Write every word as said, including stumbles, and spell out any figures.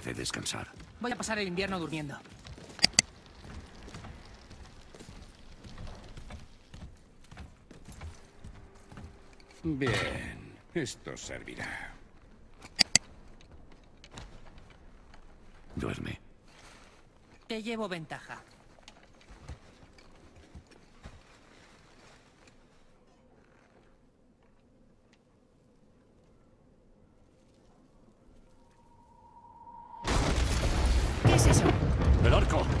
hora de descansar. Voy a pasar el invierno durmiendo. Bien, esto servirá. Duerme. Te llevo ventaja. ¿Qué es eso? ¡El arco!